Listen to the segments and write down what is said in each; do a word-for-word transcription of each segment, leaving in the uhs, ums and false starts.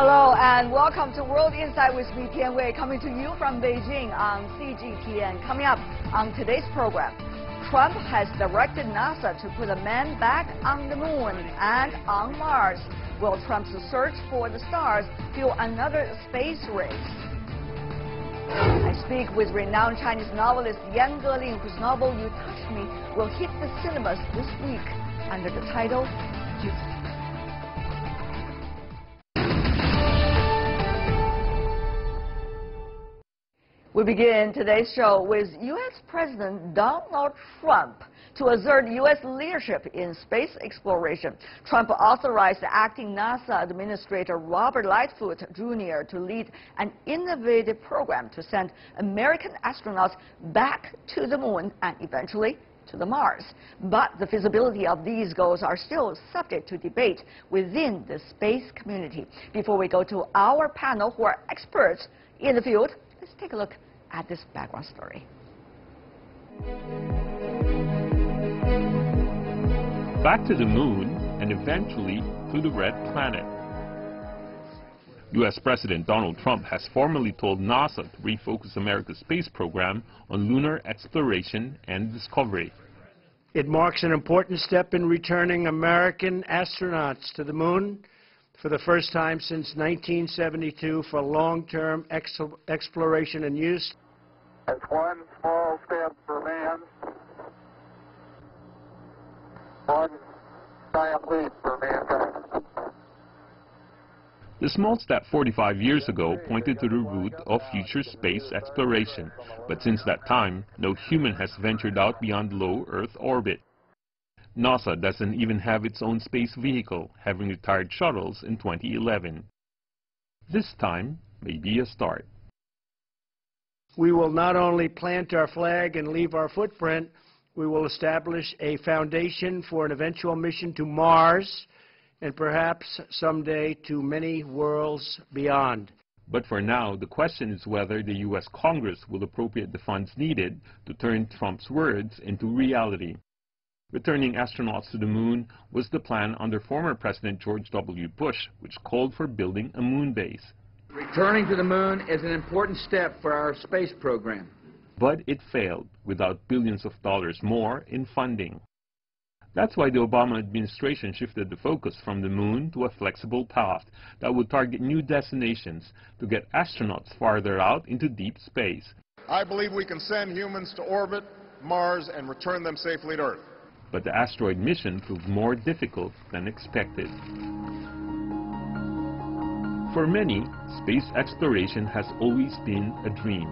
Hello and welcome to World Insight with me, Tian Wei, coming to you from Beijing on C G T N. Coming up on today's program, Trump has directed NASA to put a man back on the moon and on Mars. Will Trump's search for the stars fuel another space race? I speak with renowned Chinese novelist Yan Geling, whose novel You Touched Me will hit the cinemas this week under the title You. We begin today's show with U S President Donald Trump to assert U S leadership in space exploration. Trump authorized acting NASA Administrator Robert Lightfoot Junior to lead an innovative program to send American astronauts back to the moon and eventually to the Mars. But the feasibility of these goals are still subject to debate within the space community. Before we go to our panel who are experts in the field, let's take a look at this background story. Back to the moon and eventually to the red planet. U S President Donald Trump has formally told NASA to refocus America's space program on lunar exploration and discovery. It marks an important step in returning American astronauts to the moon for the first time since nineteen seventy-two for long-term ex exploration and use. That's one small step for man, one giant leap for mankind. The small step forty-five years ago pointed to the route of future space exploration, but since that time, no human has ventured out beyond low Earth orbit. NASA doesn't even have its own space vehicle, having retired shuttles in twenty eleven. This time may be a start. We will not only plant our flag and leave our footprint, we will establish a foundation for an eventual mission to Mars and perhaps someday to many worlds beyond. But for now, the question is whether the U S Congress will appropriate the funds needed to turn Trump's words into reality. Returning astronauts to the moon was the plan under former President George W. Bush, which called for building a moon base. Returning to the moon is an important step for our space program. But it failed without billions of dollars more in funding. That's why the Obama administration shifted the focus from the moon to a flexible path that would target new destinations to get astronauts farther out into deep space. I believe we can send humans to orbit, Mars, and return them safely to Earth. But the asteroid mission proved more difficult than expected. For many, space exploration has always been a dream.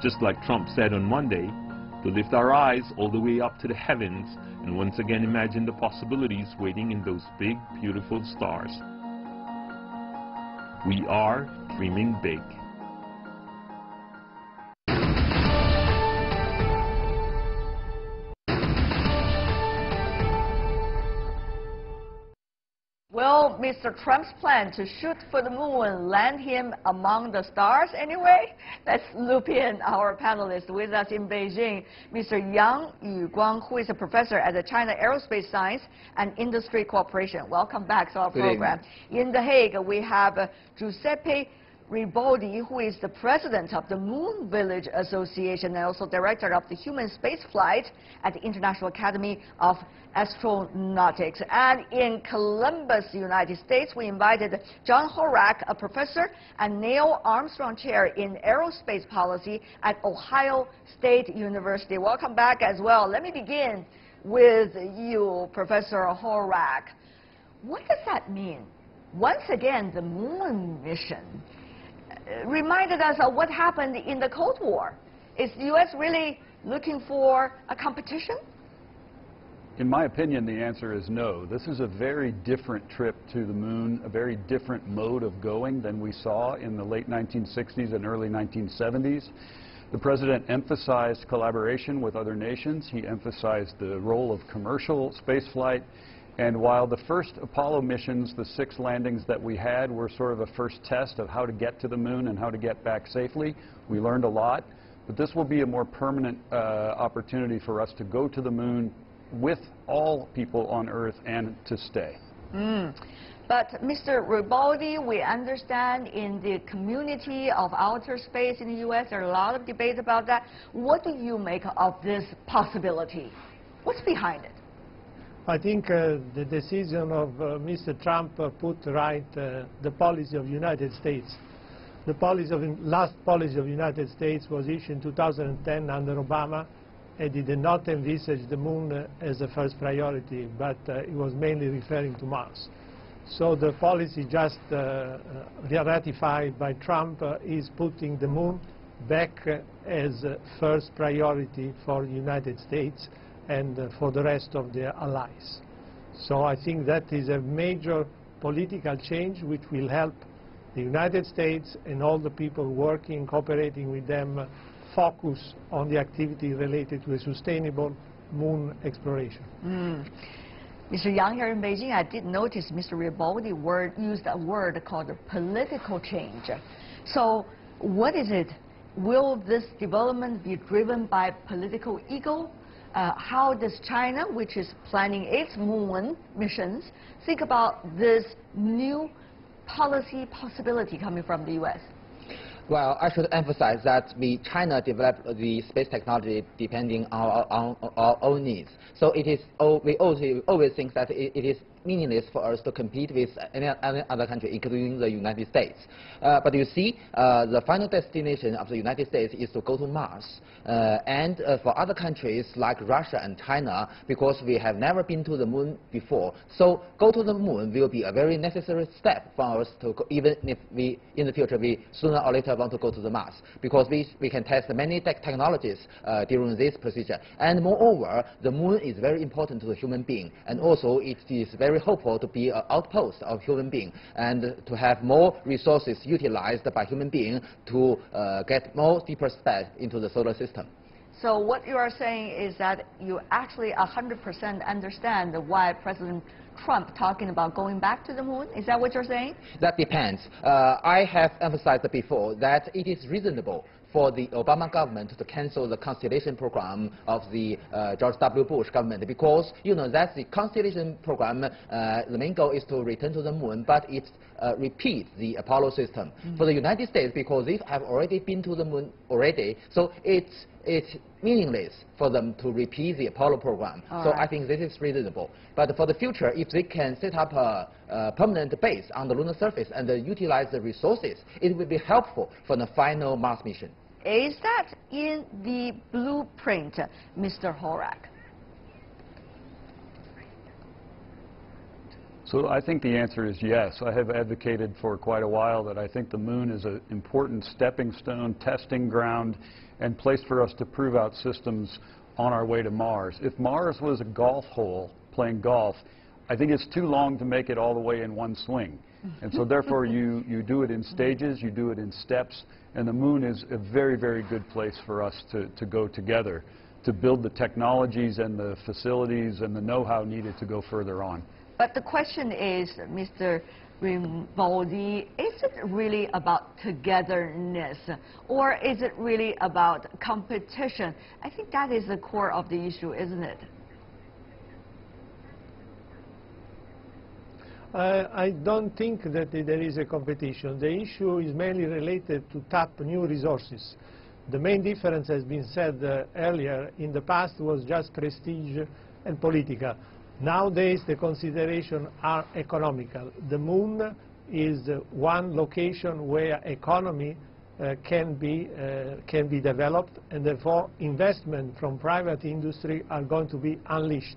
Just like Trump said on Monday, to lift our eyes all the way up to the heavens and once again imagine the possibilities waiting in those big, beautiful stars. We are dreaming big. Will Mister Trump's plan to shoot for the moon land him among the stars anyway? Let's loop in our panelists with us in Beijing. Mister Yang Yuguang, who is a professor at the China Aerospace Science and Industry Corporation. Welcome back to our program. In The Hague, we have uh, Giuseppe Ribodi, who is the president of the Moon Village Association and also director of the human space flight at the International Academy of Astronautics. And in Columbus, United States, we invited John Horack, a professor and Neil Armstrong Chair in Aerospace Policy at Ohio State University. Welcome back as well. Let me begin with you, Professor Horack. What does that mean? Once again, the moon mission reminded us of what happened in the Cold War. Is the U S really looking for a competition? In my opinion, the answer is no. This is a very different trip to the moon, a very different mode of going than we saw in the late nineteen sixties and early nineteen seventies. The president emphasized collaboration with other nations. He emphasized the role of commercial spaceflight. And while the first Apollo missions, the six landings that we had, were sort of a first test of how to get to the moon and how to get back safely, we learned a lot. But this will be a more permanent uh, opportunity for us to go to the moon with all people on Earth and to stay. Mm. But Mister Ribodi, we understand in the community of outer space in the U S there are a lot of debates about that. What do you make of this possibility? What's behind it? I think uh, the decision of uh, Mister Trump uh, put right uh, the policy of the United States. The policy of last policy of the United States was issued in two thousand ten under Obama, and it did not envisage the moon uh, as a first priority, but uh, it was mainly referring to Mars. So the policy just uh, uh, ratified by Trump uh, is putting the moon back uh, as uh, first priority for the United States and uh, for the rest of their allies. So I think that is a major political change which will help the United States and all the people working, cooperating with them, uh, focus on the activity related to a sustainable moon exploration. Mm. Mister Yang here in Beijing, I did notice Mister Ribodi word, used a word called political change. So what is it? Will this development be driven by political ego? Uh, how does China, which is planning its moon missions, think about this new policy possibility coming from the U S? Well, I should emphasize that we China developed the space technology depending on our, on our own needs. So it is we always, always think that it, it is meaningless for us to compete with any, any other country, including the United States. Uh, but you see, uh, the final destination of the United States is to go to Mars. Uh, and uh, for other countries like Russia and China, because we have never been to the moon before, so go to the moon will be a very necessary step for us to go, even if we, in the future, we sooner or later want to go to the Mars, because we, we can test many tech technologies uh, during this procedure. And moreover, the moon is very important to the human being, and also it is very hopeful to be an outpost of human being and to have more resources utilized by human being to uh, get more deeper steps into the solar system. So what you are saying is that you actually one hundred percent understand why President Trump talking about going back to the moon? Is that what you're saying? That depends. Uh, I have emphasized before that it is reasonable for the Obama government to cancel the Constellation program of the uh, George W. Bush government, because, you know, that's the Constellation program, uh, the main goal is to return to the moon, but it uh, repeats the Apollo system. Mm-hmm. For the United States, because they have already been to the moon already, so it's, it's meaningless for them to repeat the Apollo program. All so right. I think this is reasonable. But for the future, if they can set up a, a permanent base on the lunar surface and uh, utilize the resources, it will be helpful for the final Mars mission. Is that in the blueprint, Mister Horack? So I think the answer is yes. I have advocated for quite a while that I think the moon is an important stepping stone, testing ground, and place for us to prove out systems on our way to Mars. If Mars was a golf hole playing golf, I think it's too long to make it all the way in one swing. And so therefore you, you do it in stages, you do it in steps, and the moon is a very, very good place for us to, to go together, to build the technologies and the facilities and the know-how needed to go further on. But the question is, Mister Ribodi, is it really about togetherness, or is it really about competition? I think that is the core of the issue, isn't it? Uh, I don't think that uh, there is a competition. The issue is mainly related to tap new resources. The main difference has been said uh, earlier. In the past was just prestige and political. Nowadays the considerations are economical. The moon is uh, one location where economy uh, can, be, uh, can be developed, and therefore investment from private industry are going to be unleashed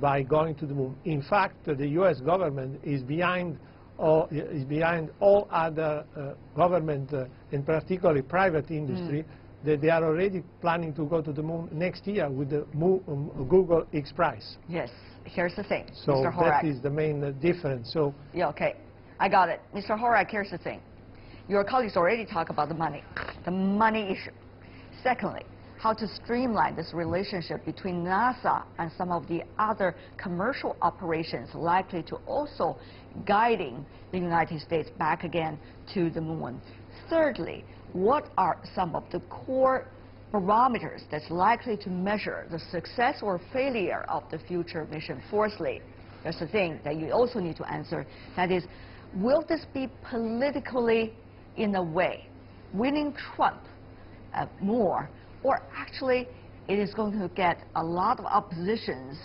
by going to the moon. In fact, the U S government is behind all, is behind all other uh, government, uh, and particularly private industry, mm. that they are already planning to go to the moon next year with the Mo um, Google X Prize. Yes, here's the thing, so Mister Horack. That is the main uh, difference. So yeah, okay, I got it. Mister Horack, here's the thing. Your colleagues already talked about the money, the money issue. Secondly, how to streamline this relationship between NASA and some of the other commercial operations likely to also guiding the United States back again to the moon. Thirdly, what are some of the core parameters that's likely to measure the success or failure of the future mission? Fourthly, There's a thing that you also need to answer. That is, will this be politically, in a way, winning Trump uh, more, or actually it is going to get a lot of oppositions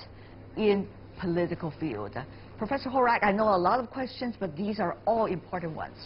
in political field? Professor Horack, I know a lot of questions, but these are all important ones.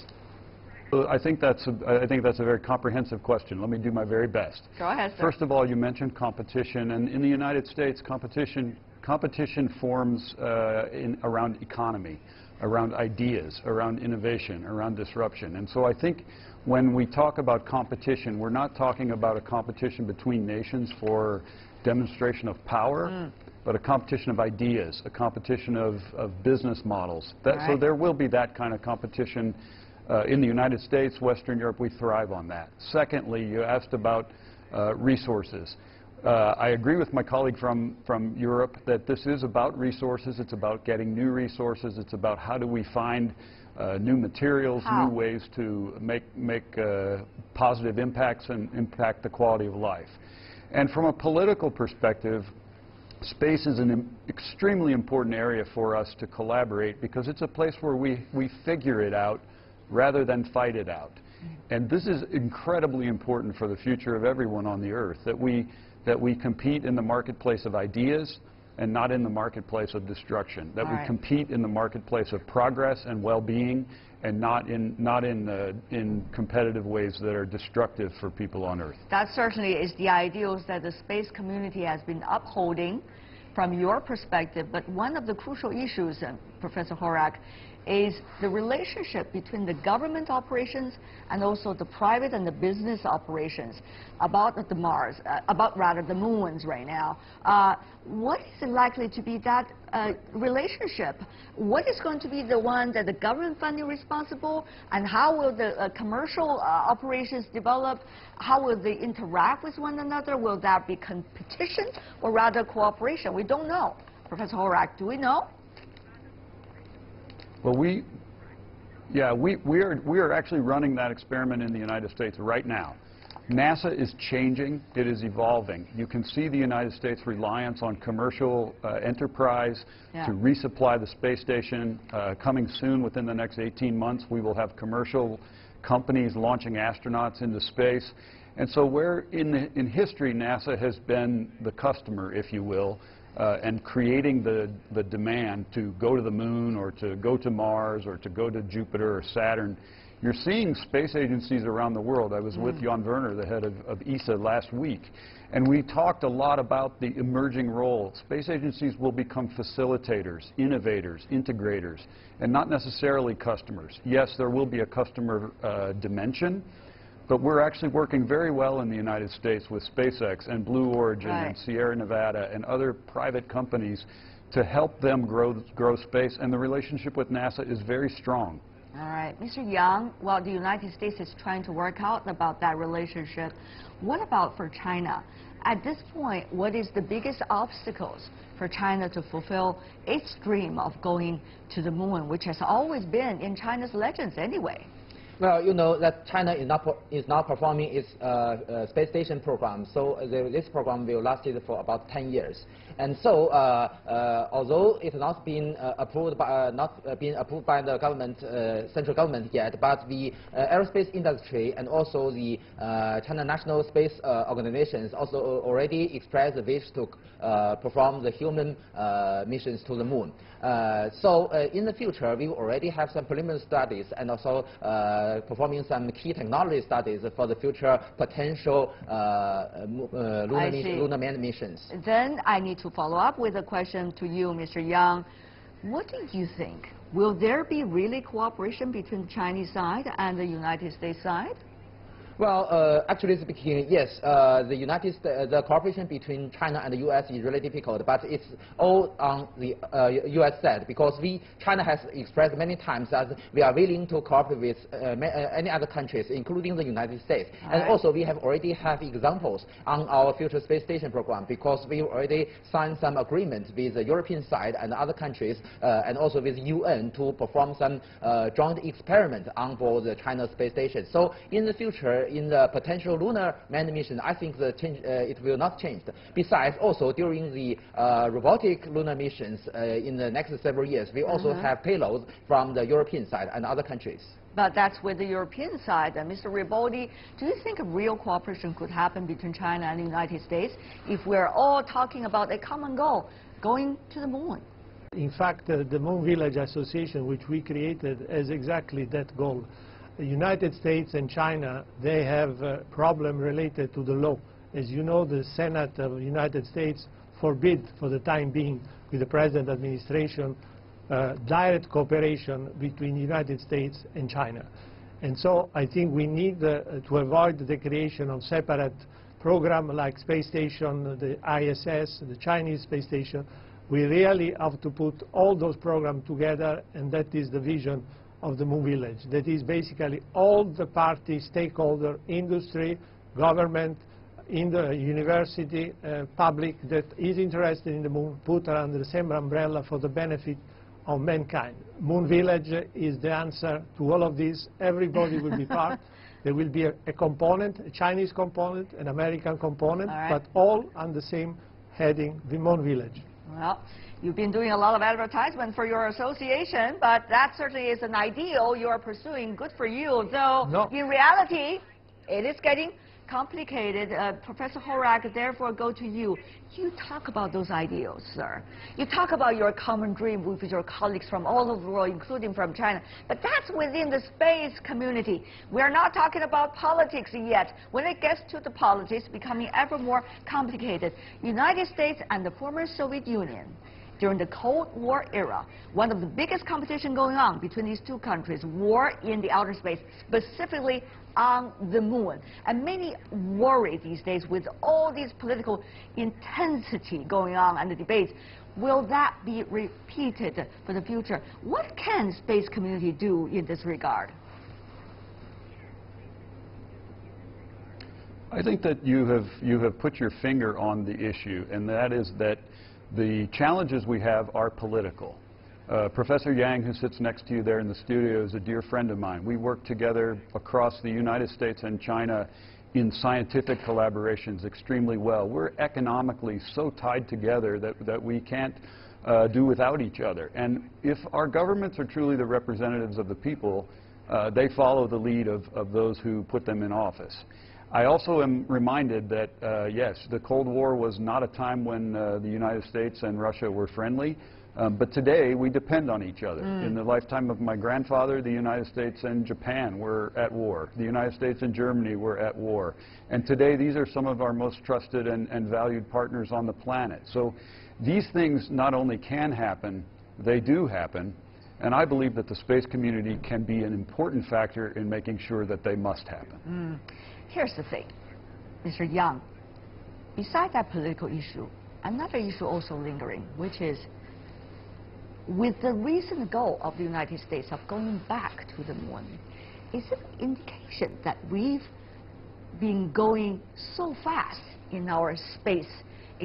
Well, I think that's a, I think that's a very comprehensive question. Let me do my very best. Go ahead, sir. First of all, you mentioned competition, and in the United States, competition competition forms uh, in around economy, around ideas, around innovation, around disruption. And so I think when we talk about competition, we're not talking about a competition between nations for demonstration of power, mm. but a competition of ideas, a competition of, of business models. That, right. So there will be that kind of competition uh, in the United States, Western Europe. We thrive on that. Secondly, you asked about uh, resources. Uh, I agree with my colleague from, from Europe that this is about resources. It's about getting new resources. It's about how do we find uh, new materials, how? new ways to make, make uh, positive impacts and impact the quality of life. And from a political perspective, space is an im- extremely important area for us to collaborate, because it's a place where we, we figure it out rather than fight it out. And this is incredibly important for the future of everyone on the Earth, that we that we compete in the marketplace of ideas and not in the marketplace of destruction, that All we right. compete in the marketplace of progress and well-being, and not in not in uh, in competitive ways that are destructive for people on Earth. That certainly is the ideals that the space community has been upholding from your perspective. But one of the crucial issues, uh, Professor Horack, is the relationship between the government operations and also the private and the business operations about the Mars, uh, about rather the moons right now. Uh, what is likely to be that uh, relationship? What is going to be the one that the government funding responsible, and how will the uh, commercial uh, operations develop? How will they interact with one another? Will that be competition or rather cooperation? We don't know. Professor Horack, do we know? Well, we, yeah, we, we, are, we are actually running that experiment in the United States right now. NASA is changing. It is evolving. You can see the United States' reliance on commercial uh, enterprise yeah. to resupply the space station. Uh, coming soon, within the next eighteen months, we will have commercial companies launching astronauts into space. And so where in, the, in history NASA has been the customer, if you will, Uh, and creating the, the demand to go to the moon or to go to Mars or to go to Jupiter or Saturn, you're seeing space agencies around the world. I was mm. with Jan Wörner, the head of, of E S A, last week, and we talked a lot about the emerging role. Space agencies will become facilitators, innovators, integrators, and not necessarily customers. Yes, there will be a customer uh, dimension, but we're actually working very well in the United States with SpaceX and Blue Origin right. and Sierra Nevada and other private companies to help them grow, grow space, and the relationship with NASA is very strong. All right. Mister Yang, while the United States is trying to work out about that relationship, what about for China? At this point, what is the biggest obstacles for China to fulfill its dream of going to the moon, which has always been in China's legends anyway? Well, you know that China is not, is not performing its uh, uh, space station program, so the, this program will last for about ten years. And so, uh, uh, although it's not been uh, approved by uh, not uh, been approved by the government, uh, central government yet, but the uh, aerospace industry and also the uh, China National Space uh, Organizations also already expressed the wish to uh, perform the human uh, missions to the moon. Uh, so, uh, in the future, we already have some preliminary studies and also. Uh, performing some key technology studies for the future potential uh, uh, lunar, mission, lunar manned missions. Then I need to follow up with a question to you, Mister Yang. What do you think? Will there be really cooperation between the Chinese side and the United States side? Well, uh, actually speaking, yes, uh, the United States, the cooperation between China and the U S is really difficult, but it's all on the uh, U S side, because we, China has expressed many times that we are willing to cooperate with uh, any other countries, including the United States. All and right. also we have already have examples on our future space station program, because we already signed some agreements with the European side and other countries, uh, and also with U N to perform some uh, joint experiments on board the China space station. So in the future, in the potential lunar manned mission, I think the change, uh, it will not change. Besides, also during the uh, robotic lunar missions uh, in the next several years, we also uh-huh. have payloads from the European side and other countries. But that's with the European side. Uh, Mister Ribodi, do you think a real cooperation could happen between China and the United States if we're all talking about a common goal, going to the moon? In fact, uh, the Moon Village Association, which we created, is exactly that goal. The United States and China, they have a problem related to the law. As you know, the Senate of the United States forbid, for the time being, with the present administration, Uh, direct cooperation between the United States and China. And so I think we need uh, to avoid the creation of separate programs like space station, the I S S, the Chinese space station. We really have to put all those programs together, and that is the vision of the Moon Village. That is basically all the party stakeholder, industry, government, in the university, uh, public that is interested in the moon, put under the same umbrella for the benefit of mankind. Moon Village is the answer to all of this. Everybody will be part. There will be a, a component, a Chinese component, an American component, all right. but all on the same heading, the Moon Village. Well, you've been doing a lot of advertisement for your association, but that certainly is an ideal you are pursuing. Good for you, though no. in reality, it is getting complicated. Uh, Professor Horack, therefore go to you. You talk about those ideals, sir. You talk about your common dream with your colleagues from all over the world, including from China. But that's within the space community. We're not talking about politics yet. When it gets to the politics, becoming ever more complicated. United States and the former Soviet Union, during the Cold War era, one of the biggest competition going on between these two countries, war in the outer space, specifically on the moon. And many worry these days with all these political intensity going on and the debates. Will that be repeated for the future? What can space community do in this regard? I think that you have, you have put your finger on the issue, and that is that the challenges we have are political. Uh, Professor Yang, who sits next to you there in the studio, is a dear friend of mine. We work together across the United States and China in scientific collaborations extremely well. We're economically so tied together that, that we can't uh, do without each other. And if our governments are truly the representatives of the people, uh, they follow the lead of, of those who put them in office. I also am reminded that, uh, yes, the Cold War was not a time when uh, the United States and Russia were friendly, um, but today we depend on each other. Mm. In the lifetime of my grandfather, the United States and Japan were at war. The United States and Germany were at war. And today these are some of our most trusted and, and valued partners on the planet. So these things not only can happen, they do happen. And I believe that the space community can be an important factor in making sure that they must happen. Mm. Here's the thing, Mister Yang, besides that political issue, another issue also lingering, which is with the recent goal of the United States of going back to the moon, is it an indication that we've been going so fast in our space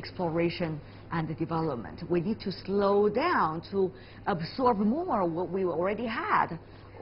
exploration and the development? We need to slow down to absorb more what we already had.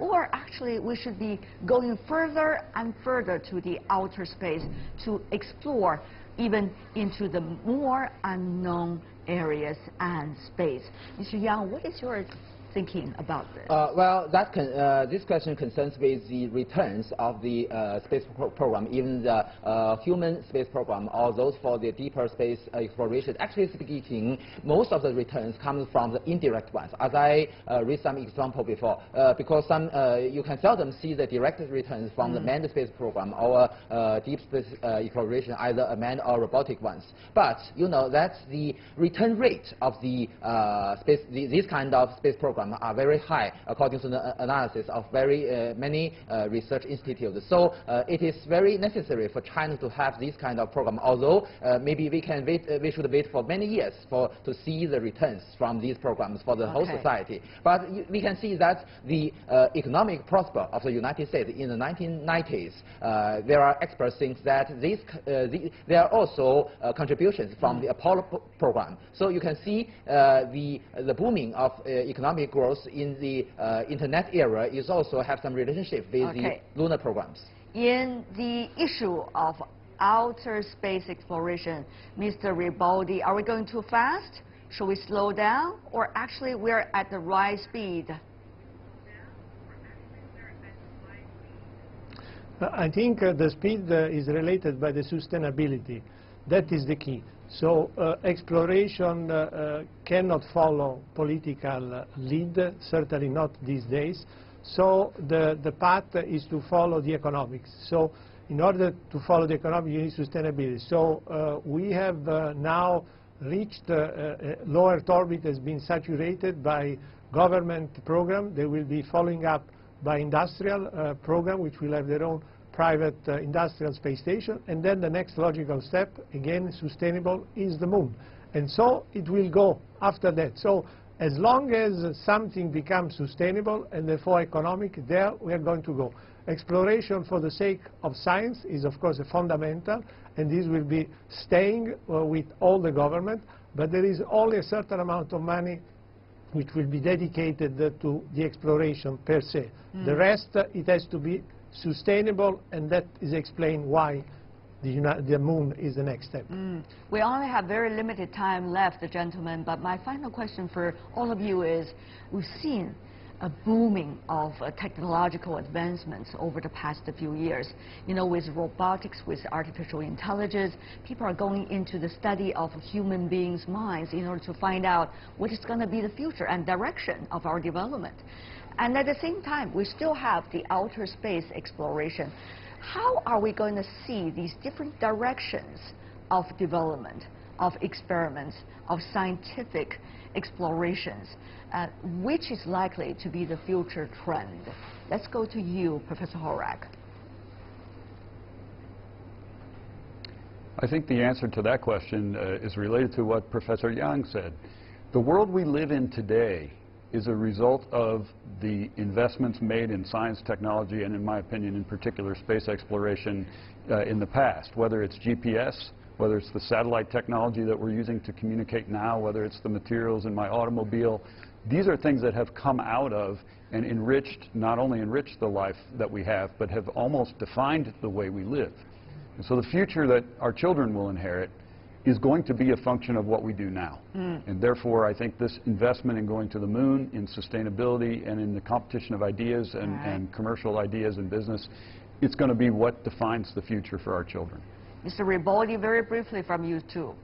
Or actually, we should be going further and further to the outer space to explore even into the more unknown areas and space. Mister Yang, what is your thinking about this? Uh, well, that con uh, this question concerns with the returns of the uh, space pro program, even the uh, human space program, or those for the deeper space exploration. Actually speaking, most of the returns come from the indirect ones. As I uh, read some example before, uh, because some uh, you can seldom see the direct returns from mm. the manned space program or uh, deep space uh, exploration, either a manned or robotic ones. But you know, that's the return rate of the uh, space. The, this kind of space program are very high, according to the analysis of very uh, many uh, research institutes. So uh, it is very necessary for China to have this kind of program, although uh, maybe we can wait, uh, we should wait for many years for to see the returns from these programs for the okay. whole society. But we can see that the uh, economic prosper of the United States in the nineteen nineties, uh, there are experts think that these, uh, the, there are also uh, contributions from mm. the Apollo program. So you can see uh, the, the booming of uh, economic growth in the uh, internet era is also have some relationship with okay. the lunar programs. In the issue of outer space exploration, Mister Ribodi, are we going too fast? Should we slow down? Or actually we're at the right speed? I think uh, the speed uh, is related by the sustainability. That is the key. So uh, exploration uh, uh, cannot follow political uh, lead, certainly not these days. So the, the path is to follow the economics. So in order to follow the economics, you need sustainability. So uh, we have uh, now reached uh, uh, low Earth orbit has been saturated by government program. They will be following up by industrial uh, program, which will have their own private uh, industrial space station. And then the next logical step, again sustainable, is the moon. And so it will go after that. So as long as something becomes sustainable and therefore economic, there we are going to go. Exploration for the sake of science is of course a fundamental, and this will be staying uh, with all the government, but there is only a certain amount of money which will be dedicated uh, to the exploration per se. Mm. The rest, uh, it has to be sustainable, and that is explained why The, the moon is the next step. Mm. We only have very limited time left, gentlemen, but my final question for all of you is, we've seen a booming of uh, technological advancements over the past few years. You know, with robotics, with artificial intelligence, people are going into the study of human beings' minds in order to find out what is going to be the future and direction of our development. And at the same time, we still have the outer space exploration. How are we going to see these different directions of development, of experiments, of scientific explorations? Uh, which is likely to be the future trend? Let's go to you, Professor Horack. I think the answer to that question uh, is related to what Professor Yang said. The world we live in today is a result of the investments made in science, technology, and in my opinion, in particular, space exploration uh, in the past, whether it's G P S, whether it's the satellite technology that we're using to communicate now, whether it's the materials in my automobile. These are things that have come out of and enriched, not only enriched the life that we have, but have almost defined the way we live. And so the future that our children will inherit is going to be a function of what we do now. Mm. And therefore, I think this investment in going to the moon, in sustainability, and in the competition of ideas and, right. and commercial ideas and business, it's going to be what defines the future for our children. Mister Ribodi, very briefly from you too.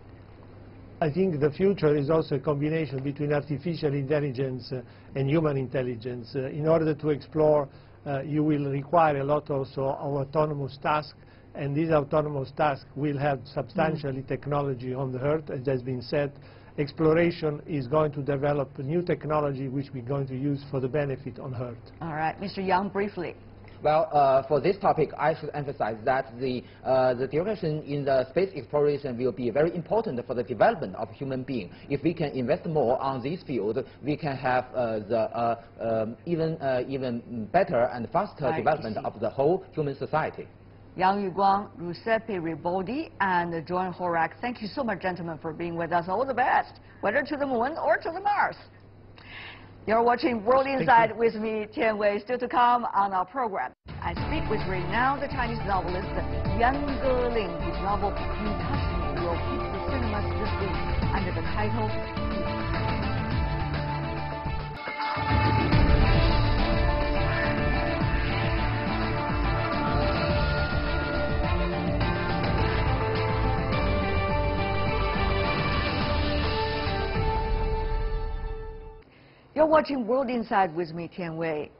I think the future is also a combination between artificial intelligence uh, and human intelligence. Uh, in order to explore, uh, you will require a lot also of autonomous tasks, and these autonomous tasks will have substantially mm. technology on the Earth, as has been said. Exploration is going to develop new technology which we're going to use for the benefit on Earth. All right, Mister Yang, briefly. Well, uh, for this topic, I should emphasize that the, uh, the direction in the space exploration will be very important for the development of human beings. If we can invest more on this field, we can have uh, the uh, um, even, uh, even better and faster right, development of the whole human society. Yang Yuguang, Giuseppe Ribodi, and John Horack, thank you so much, gentlemen, for being with us. All the best, whether to the moon or to the Mars. You're watching World Inside with me, Tian Wei. Still to come on our program, I speak with renowned Chinese novelist Yan Geling. His novel, You Touched Me, will hit the cinemas this week under the title, You're watching World Inside with me, Tian Wei.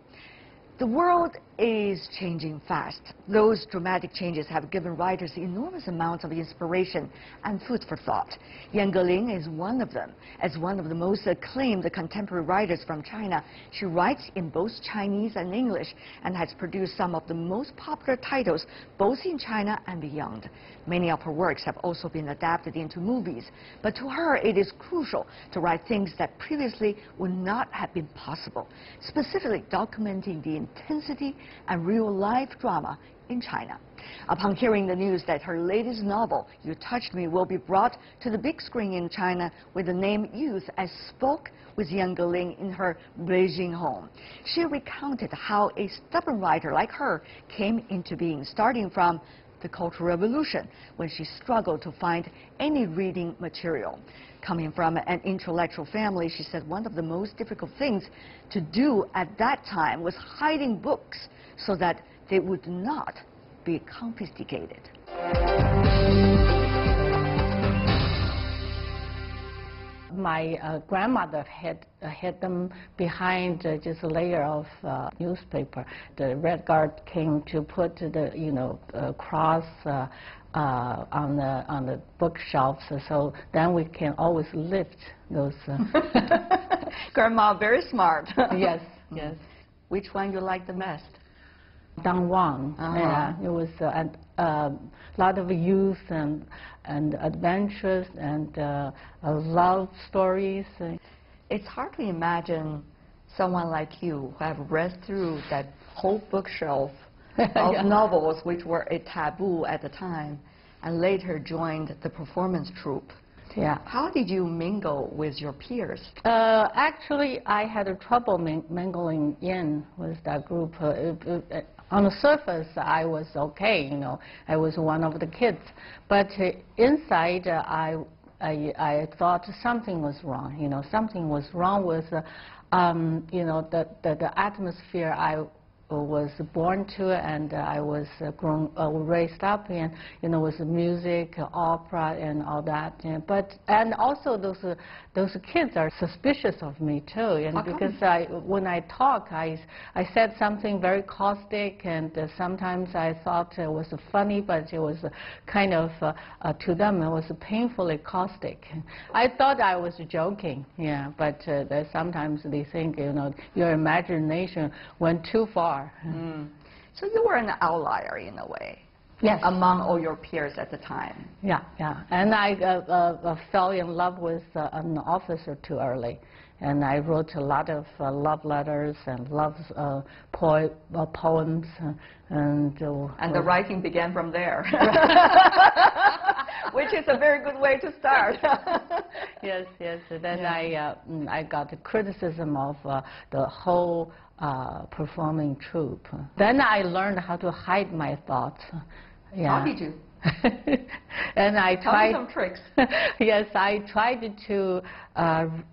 The world is changing fast. Those dramatic changes have given writers enormous amounts of inspiration and food for thought. Yan Geling is one of them. As one of the most acclaimed contemporary writers from China, she writes in both Chinese and English and has produced some of the most popular titles both in China and beyond. Many of her works have also been adapted into movies, but to her it is crucial to write things that previously would not have been possible, specifically documenting the intensity and real-life drama in China. Upon hearing the news that her latest novel, You Touched Me, will be brought to the big screen in China with the name Youth, I spoke with Yan Geling in her Beijing home. She recounted how a stubborn writer like her came into being, starting from the Cultural Revolution, when she struggled to find any reading material. Coming from an intellectual family, she said one of the most difficult things to do at that time was hiding books so that they would not be confiscated. My uh, grandmother had uh, had them behind uh, just a layer of uh, newspaper. The Red Guard came to put the you know uh, cross uh, uh, on the on the bookshelves, so then we can always lift those. Uh Grandma, very smart. Yes, yes. Which one you like the best? Dong Wang. Uh-huh. Yeah, it was uh, a uh, lot of youth and and adventures and uh, love stories. It's hard to imagine someone like you who have read through that whole bookshelf of yeah. novels, which were a taboo at the time, and later joined the performance troupe. Yeah. How did you mingle with your peers? Uh, actually, I had a trouble ming mingling in with that group. Uh, it, it, on the surface, I was okay, you know, I was one of the kids. But uh, inside, uh, I, I, I thought something was wrong, you know, something was wrong with, uh, um, you know, the, the, the atmosphere I was born to, and uh, I was uh, grown, uh, raised up in, you know, with music, opera, and all that. Yeah, but and also those uh, those kids are suspicious of me too, and okay. because I, when I talk, I I said something very caustic, and uh, sometimes I thought it was funny, but it was kind of uh, uh, to them it was painfully caustic. I thought I was joking, yeah, but uh, sometimes they think, you know, your imagination went too far. Mm. So you were an outlier in a way, yes, among all your peers at the time. Yeah, yeah. And I uh, uh, fell in love with uh, an officer too early, and I wrote a lot of uh, love letters and love uh, po uh, poems, uh, and uh, and the writing began from there, which is a very good way to start. Yes, yes. And then yeah. I uh, I got the criticism of uh, the whole. Uh, performing troupe. Then I learned how to hide my thoughts. Yeah. How did you? And I tried some tricks. Yes, I tried to uh,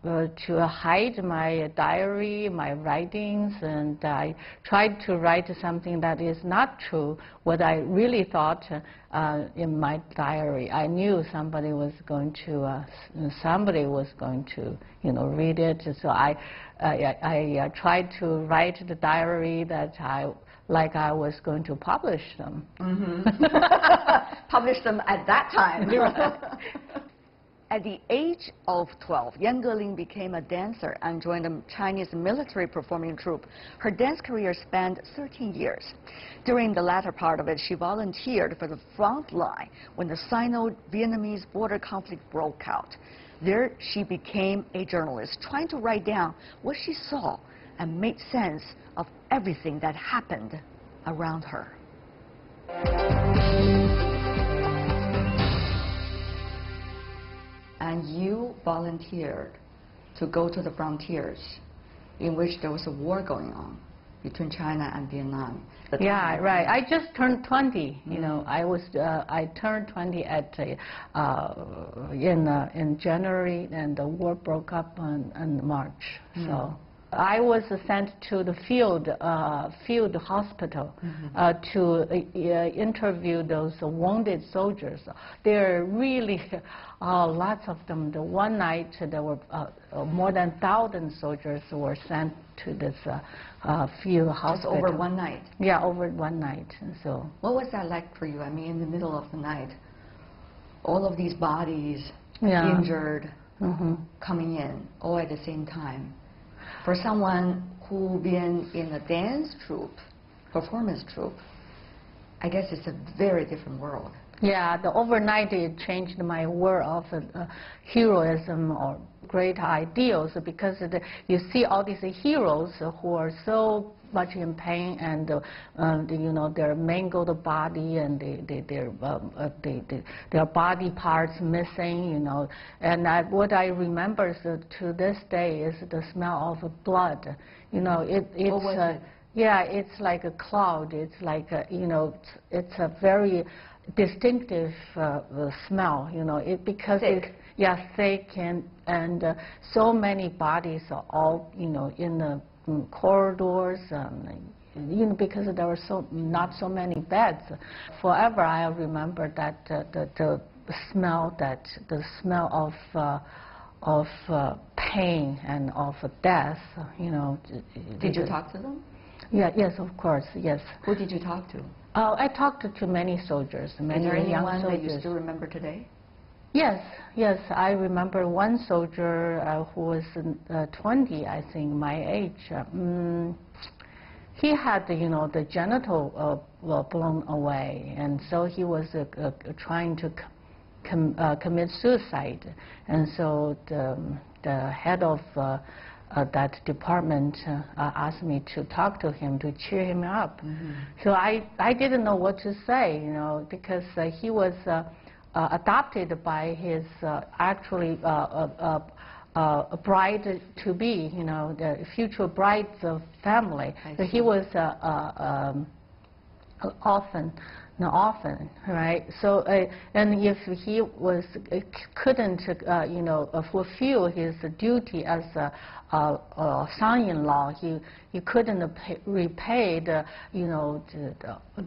uh, to hide my diary, my writings, and I tried to write something that is not true. What I really thought uh, in my diary, I knew somebody was going to uh, somebody was going to you know read it. So I uh, I, I tried to write the diary that I. like I was going to publish them. Mm-hmm. Publish them at that time. At the age of twelve, Yan Geling became a dancer and joined the Chinese military performing troupe. Her dance career spanned thirteen years. During the latter part of it, she volunteered for the front line when the Sino-Vietnamese border conflict broke out. There she became a journalist, trying to write down what she saw and made sense of everything that happened around her. And you volunteered to go to the frontiers in which there was a war going on between China and Vietnam. Yeah, right. I just turned twenty. You know, I was uh, I turned twenty at uh, uh, in uh, in January, and the war broke up in, in March. Mm. So. I was sent to the field uh, field hospital mm-hmm. uh, to uh, interview those wounded soldiers. There are really uh, lots of them. The one night there were uh, more than a thousand soldiers were sent to this uh, uh, field hospital. Just over one night? Yeah, over one night. So. What was that like for you? I mean, in the middle of the night, all of these bodies yeah. injured mm-hmm. coming in all at the same time. For someone who been in a dance troupe, performance troupe, I guess it's a very different world. Yeah, the overnight it changed my world of uh, heroism or great ideals, because the, you see all these heroes who are so much in pain, and uh, um, you know, their mangled body, and they, they, their um, uh, they, they, their body parts missing, you know. And I, what I remember is, uh, to this day is the smell of blood. You know, it, it's what was uh, it? Yeah, it's like a cloud. It's like a, you know, it's, it's a very distinctive uh, smell. You know, it because it's yeah thick, and and uh, so many bodies are all, you know, in the um, corridors, um, you know, because there were so not so many beds. Forever, I remember that uh, the the smell that the smell of. Uh, of uh, pain and of death, you know. Did you talk to them? Yeah, yes, of course, yes. Who did you talk to? Uh, I talked to, to many soldiers, many young soldiers. Is there anyone that you still remember today? Yes, yes, I remember one soldier uh, who was uh, twenty, I think, my age. Um, He had, you know, the genital uh, blown away, and so he was uh, uh, trying to Com, uh, commit suicide, and so the, the head of uh, uh, that department uh, asked me to talk to him, to cheer him up. Mm-hmm. So I, I didn't know what to say, you know, because uh, he was uh, uh, adopted by his uh, actually uh, uh, uh, uh, bride-to-be, you know, the future bride's family. So he was uh, uh, um, orphan. Not often, right? So, uh, and if he was uh, couldn't, uh, you know, uh, fulfill his duty as a uh, uh, son-in-law, he he couldn't pay, repay the, you know, the, the,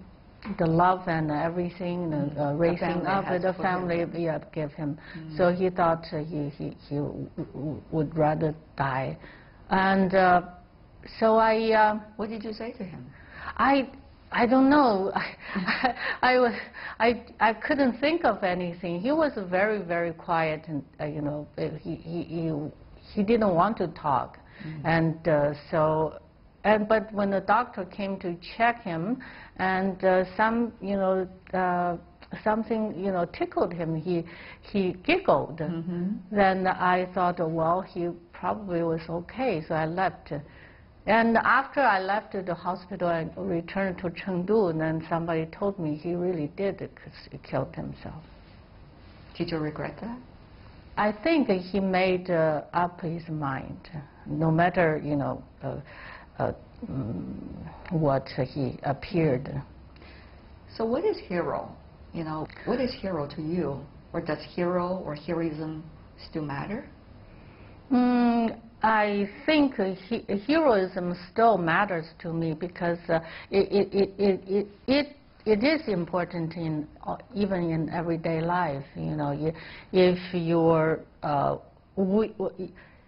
the love and everything, the uh, raising up the family, yeah, gave him. Mm. So he thought uh, he he he w w would rather die, and uh, so I. Uh, what did you say to him? I. I don't know. I, I was I I couldn't think of anything. He was very very quiet, and uh, you know, he he he, he didn't want to talk, mm-hmm. and uh, so and but when the doctor came to check him, and uh, some you know uh, something you know tickled him. He he giggled. Mm-hmm. Then I thought, well, he probably was okay, so I left. And after I left the hospital and returned to Chengdu, and then somebody told me he really did kill himself. Did you regret that? I think he made uh, up his mind, no matter, you know, uh, uh, what he appeared. So what is hero? You know, what is hero to you? Or does hero or heroism still matter? Mm, I think he, heroism still matters to me, because uh, it, it, it, it, it, it is important in, uh, even in everyday life. You know, you, if you're, uh, we,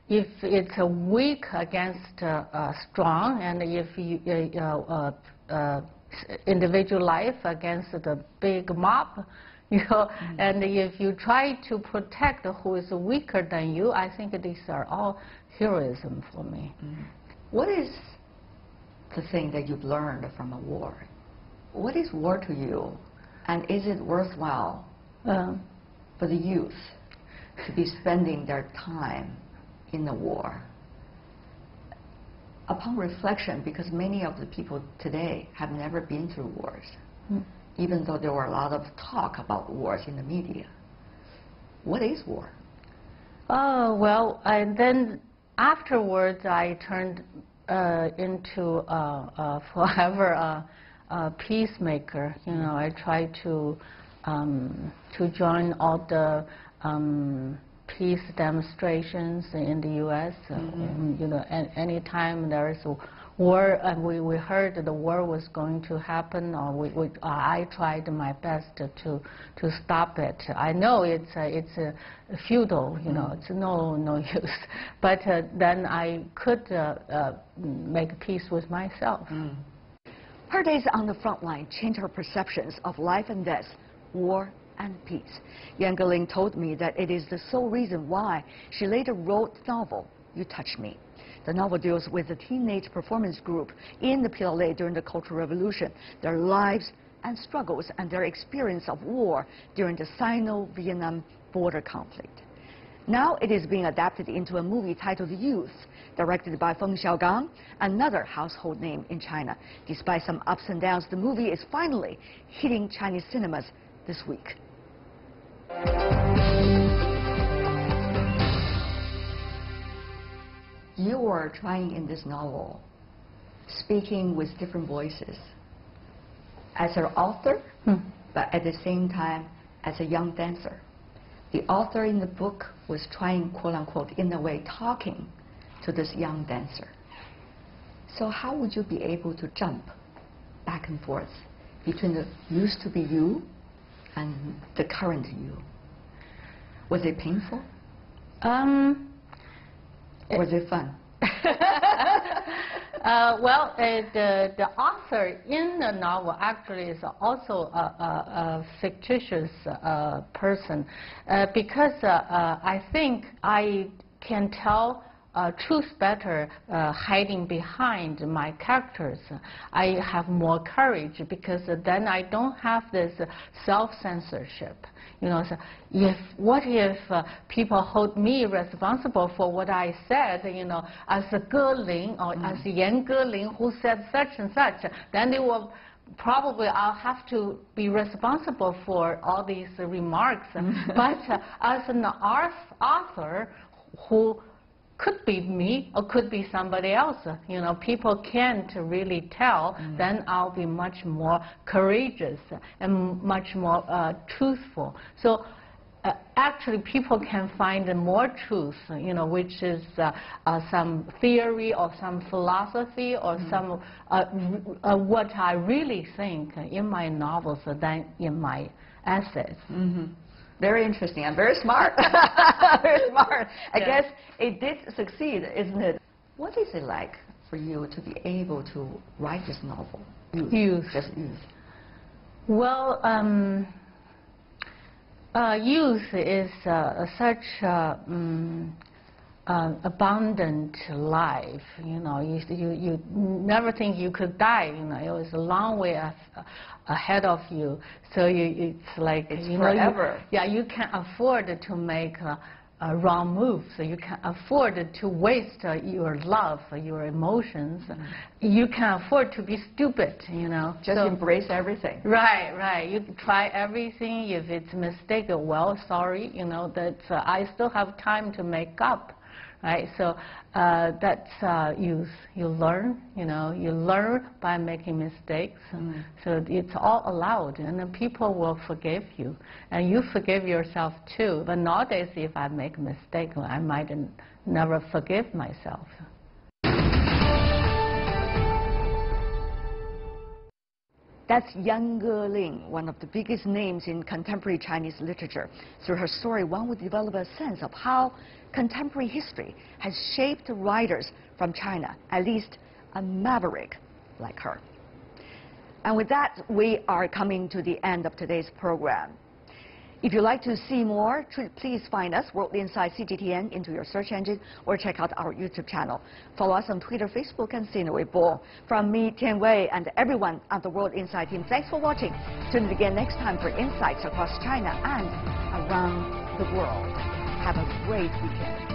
if it's a weak against uh, uh, strong, and if you, uh, uh, uh, individual life against the big mob, you know, mm-hmm. and if you try to protect who is weaker than you, I think these are all heroism for me. Mm-hmm. What is the thing that you've learned from a war? What is war to you, and is it worthwhile um, for the youth to be spending their time in the war? Upon reflection, because many of the people today have never been through wars. Mm-hmm. Even though there were a lot of talk about wars in the media. What is war? Oh, well, and then afterwards I turned uh, into uh, uh, forever a uh, uh, peacemaker. You know, I tried to, um, to join all the um, peace demonstrations in the U S Mm-hmm. um, you know, and any time there is a war, and we, we heard that the war was going to happen, or we, we, I tried my best to to stop it. I know it's a, it's a futile, you know, it's no no use. But uh, then I could uh, uh, make peace with myself. Mm. Her days on the front line changed her perceptions of life and death, war and peace. Yan Geling told me that it is the sole reason why she later wrote the novel You Touched Me. The novel deals with the teenage performance group in the P L A during the Cultural Revolution, their lives and struggles, and their experience of war during the Sino-Vietnam border conflict. Now it is being adapted into a movie titled Youth, directed by Feng Xiaogang, another household name in China. Despite some ups and downs, the movie is finally hitting Chinese cinemas this week. You are trying in this novel, speaking with different voices, as an author, hmm. but at the same time as a young dancer. The author in the book was trying, quote unquote, in a way, talking to this young dancer. So how would you be able to jump back and forth between the used to be you and the current you? Was it painful? Um, it was it fun? Uh, well, uh, the, the author in the novel actually is also a, a, a fictitious uh, person uh, because uh, uh, I think I can tell uh, truth better uh, hiding behind my characters. I have more courage because then I don't have this self-censorship. You know, so if, what if uh, people hold me responsible for what I said, you know, as a Geling or mm. as Yan Geling who said such and such, then they will probably I'll have to be responsible for all these uh, remarks. Mm. But uh, as an author who could be me or could be somebody else, you know, people can't really tell, mm. then I'll be much more courageous and much more uh, truthful. So uh, actually people can find more truth, you know, which is uh, uh, some theory or some philosophy or mm. some uh, uh, what I really think in my novels than in my essays. Mm-hmm. Very interesting. I'm very smart. Very smart. I yeah. guess it did succeed, isn't it? What is it like for you to be able to write this novel? Youth. Youth. Just youth. Well, um, uh, youth is uh, such uh, um, uh, abundant life. You know, you, you you never think you could die. You know, it was a long way Of, uh, ahead of you, so you, it's like it's you forever. Know, you, yeah, you can't afford to make a, a wrong move. So you can't afford to waste uh, your love, your emotions. Mm-hmm. You can't afford to be stupid. You know, just so, embrace everything. Right, right. You try everything. If it's a mistake, well, sorry. You know that uh, I still have time to make up. Right, so uh, that's uh, youth. You learn, you know, you learn by making mistakes. Mm. So it's all allowed, and then people will forgive you, and you forgive yourself too. But nowadays, if I make a mistake, I might never forgive myself. That's Yang Geling, one of the biggest names in contemporary Chinese literature. Through her story, one would develop a sense of how contemporary history has shaped writers from China, at least a maverick like her. And with that, we are coming to the end of today's program. If you'd like to see more, please find us, World Inside C G T N, into your search engine, or check out our YouTube channel. Follow us on Twitter, Facebook, and Sino-Vietnamese. From me, Tian Wei, and everyone at the World Inside team, thanks for watching. Tune in again next time for insights across China and around the world. Have a great weekend.